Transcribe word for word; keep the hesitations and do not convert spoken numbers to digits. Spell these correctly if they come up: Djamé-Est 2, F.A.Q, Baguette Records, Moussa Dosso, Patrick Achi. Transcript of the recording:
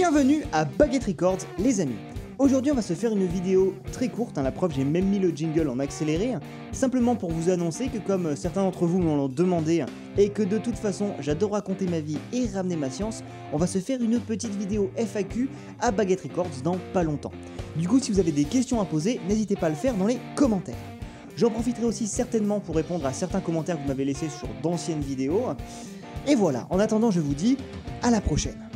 Bienvenue à Baguette Records les amis. Aujourd'hui on va se faire une vidéo très courte, hein, la preuve j'ai même mis le jingle en accéléré, hein, simplement pour vous annoncer que comme certains d'entre vous m'ont demandé, hein, et que de toute façon j'adore raconter ma vie et ramener ma science, on va se faire une petite vidéo F A Q à Baguette Records dans pas longtemps. Du coup si vous avez des questions à poser, n'hésitez pas à le faire dans les commentaires. J'en profiterai aussi certainement pour répondre à certains commentaires que vous m'avez laissés sur d'anciennes vidéos. Et voilà, en attendant je vous dis à la prochaine.